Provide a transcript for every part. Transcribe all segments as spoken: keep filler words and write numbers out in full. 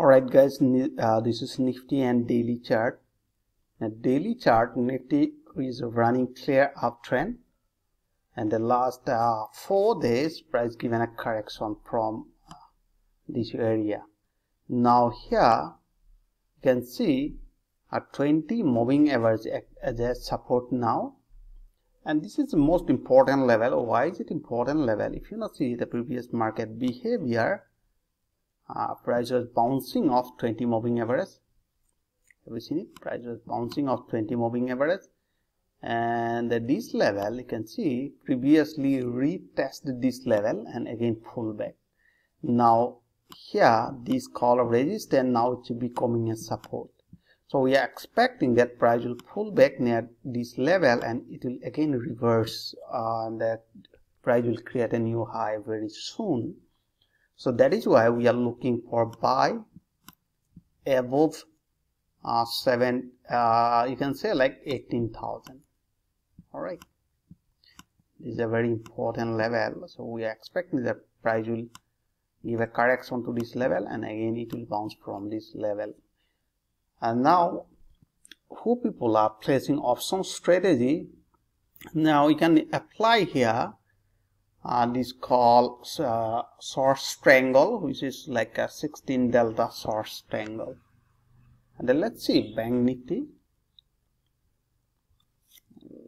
Alright guys, uh, this is Nifty and daily chart. Now daily chart, Nifty is running clear uptrend, and the last uh, four days price given a correction from uh, this area. Now here you can see a twenty moving average as a support now, and this is the most important level. Why is it important level? If you not see the previous market behavior, Uh, price was bouncing off twenty moving average. Have you seen it? Price was bouncing off twenty moving average, and at this level you can see previously retested this level and again pull back. Now here this call of resistance now it should be coming as support, so we are expecting that price will pull back near this level and it will again reverse, uh, and that price will create a new high very soon. So that is why we are looking for buy above uh, seven. Uh, you can say like eighteen thousand. All right, this is a very important level. So we are expecting that price will give a correction to this level, and again it will bounce from this level. And now, who people are placing option strategy? Now you can apply here. Uh, this call uh, source triangle, which is like a sixteen delta source triangle, and then let's see Bank Nifty.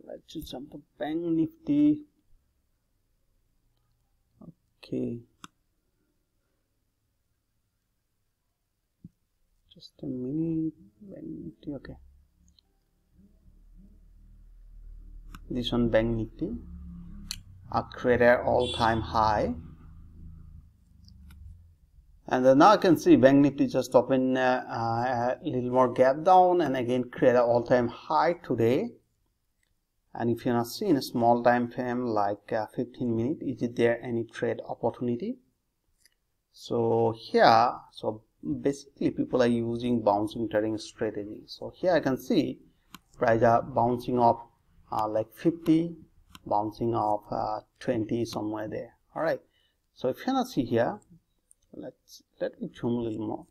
Let's jump to Bank Nifty. Okay, just a minute. Bank Nifty. Okay, this one Bank Nifty. A created all-time high, and then now you can see Bank Nifty just opened uh, a little more gap down and again created all-time high today. And if you're not seeing a small time frame like uh, fifteen minutes, is there any trade opportunity? So here, so basically people are using bouncing trading strategy. So here I can see price are bouncing off uh, like fifty, bouncing off uh, twenty somewhere there. All right, so if you not see here, let's let me zoom a little more.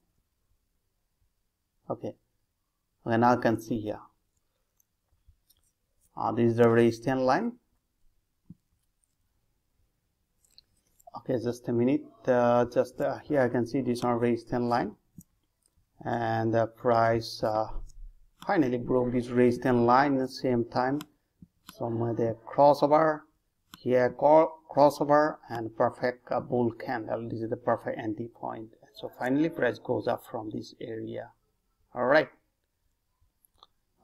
Okay, okay, now you can see here uh, this is the resistance line. Okay, just a minute. Uh, just uh, here I can see this on resistance line, and the price uh, finally broke this resistance line at the same time. Somewhere there crossover, here crossover, and perfect uh, bull candle. This is the perfect entry point. So finally price goes up from this area. All right,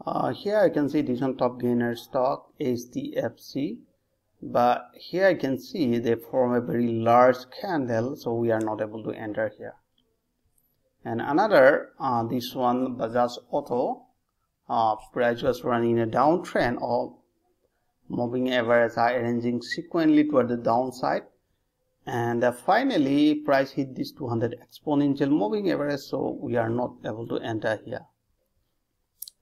uh, here I can see this one top gainer stock H D F C, but here I can see they form a very large candle, so we are not able to enter here. And another uh, this one Bajaj Auto, uh, price was running a downtrend of moving average are arranging sequentially toward the downside, and uh, finally price hit this two hundred exponential moving average, so we are not able to enter here.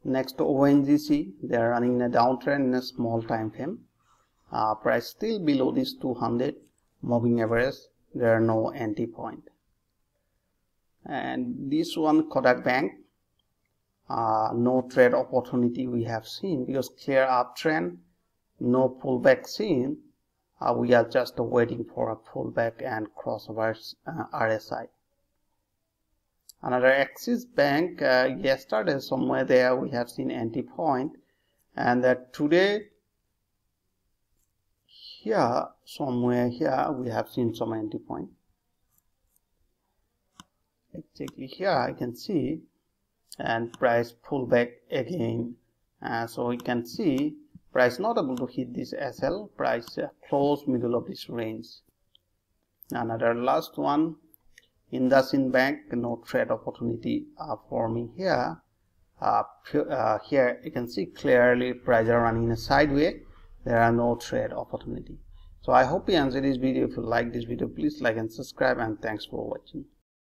Next to O N G C, they are running a downtrend in a small time frame. Uh, price still below this two hundred moving average, there are no entry point. And this one Kotak Bank, uh, no trade opportunity we have seen because clear uptrend, no pullback seen. Uh, we are just waiting for a pullback and crossover uh, R S I. Another Axis Bank, uh, yesterday somewhere there we have seen entry point, and that today here somewhere here we have seen some entry point. Exactly here I can see, and price pullback again. Uh, so we can see price not able to hit this S L, price uh, close middle of this range. Another last one, IndusInd Bank, no trade opportunity uh, for me here. Uh, uh, here you can see clearly price are running in a sideways. There are no trade opportunity. So I hope you enjoyed this video. If you like this video, please like and subscribe, and thanks for watching.